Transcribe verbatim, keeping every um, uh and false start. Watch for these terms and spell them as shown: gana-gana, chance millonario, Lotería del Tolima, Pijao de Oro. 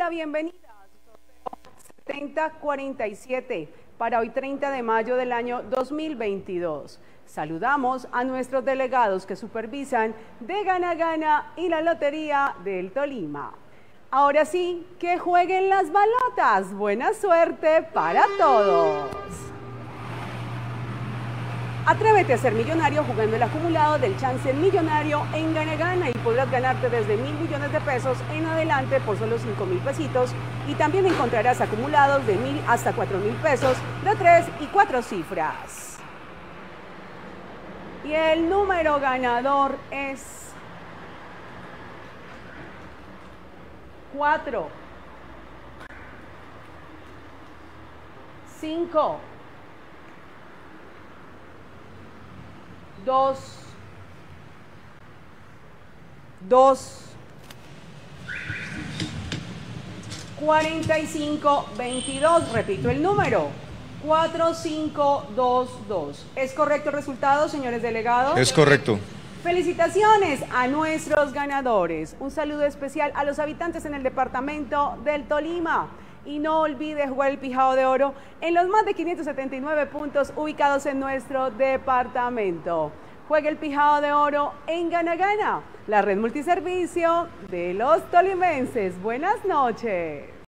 la bienvenida a su setenta cuarenta y siete para hoy treinta de mayo del año dos mil veintidós. Saludamos a nuestros delegados que supervisan de Gana-Gana y la Lotería del Tolima. Ahora sí, que jueguen las balotas. Buena suerte para todos. Atrévete a ser millonario jugando el acumulado del chance millonario en Gana-Gana y podrás ganarte desde mil millones de pesos en adelante por solo cinco mil pesitos, y también encontrarás acumulados de mil hasta cuatro mil pesos de tres y cuatro cifras. Y el número ganador es cuatro, cinco. Dos, dos, cuarenta y cinco, veintidós. Repito el número: cuatro, cinco, dos, dos. ¿Es correcto el resultado, señores delegados? Es correcto. Felicitaciones a nuestros ganadores. Un saludo especial a los habitantes en el departamento del Tolima. Y no olvide jugar el Pijao de Oro en los más de quinientos setenta y nueve puntos ubicados en nuestro departamento. Juegue el Pijao de Oro en Gana-Gana, la red multiservicio de los tolimenses. Buenas noches.